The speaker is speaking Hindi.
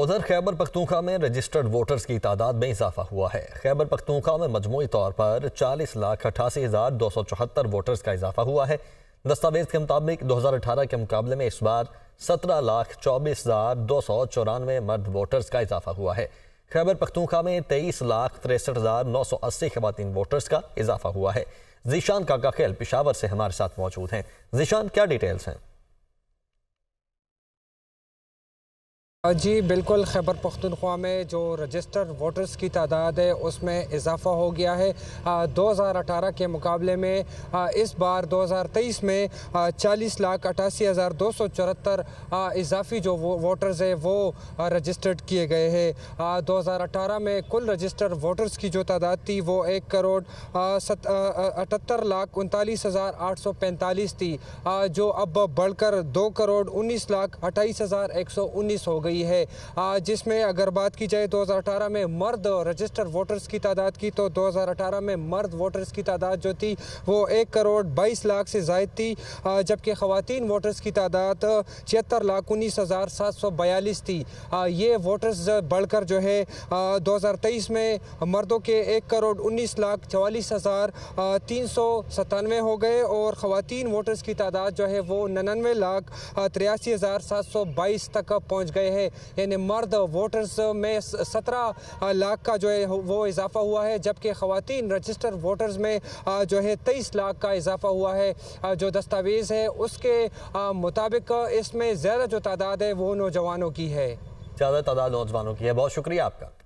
उधर खैबर पख्तूनख्वा में रजिस्टर्ड वोटर्स की तादाद में इजाफा हुआ है। खैबर पख्तूनख्वा में मजमूई तौर पर 40,88,274 वोटर्स का इजाफा हुआ है। दस्तावेज के मुताबिक 2018 के मुकाबले में इस बार 17,24,294 मर्द वोटर्स का इजाफा हुआ है। खैबर पख्तूनख्वा में 23,63,980 खवातीन वोटर्स का इजाफा हुआ है। जीशान काका खेल पिशावर से हमारे साथ मौजूद हैं। जीशान, क्या डिटेल्स हैं? जी बिल्कुल, खैबर पख्तूनख्वा में जो रजिस्टर्ड वोटर्स की तादाद है उसमें इजाफ़ा हो गया है। 2018 के मुकाबले में इस बार 2023 में 40,88,274 इजाफी जो वोटर्स है वो रजिस्टर्ड किए गए हैं। 2018 में कुल रजिस्टर्ड वोटर्स की जो तादाद थी वो 1,78,39,845 थी, जो अब बढ़कर 2,19,28,119 हो गई है। जिसमें अगर बात की जाए 2018 में मर्द रजिस्टर्ड वोटर्स की तादाद की, तो 2018 में मर्द वोटर्स की तादाद जो थी वो 1,22,00,000 से ज़ायद थी, जबकि ख़वातीन वोटर्स की तादाद 76,19,742 थी। ये वोटर्स बढ़कर जो है 2023 में मर्दों के 1,19,44,397 हो गए और ख़वातीन वोटर्स की तादाद जो है वो 99,83,722 तक पहुँच गए है। यानी मर्द वोटर्स में 17,00,000 का जो है वो इजाफा हुआ है, जबकि ख़वातीन रजिस्टर्ड वोटर्स में जो है 23,00,000 का इजाफा हुआ है। जो दस्तावेज़ है उसके मुताबिक इसमें ज़्यादा जो तादाद है वो नौजवानों की है। बहुत शुक्रिया आपका।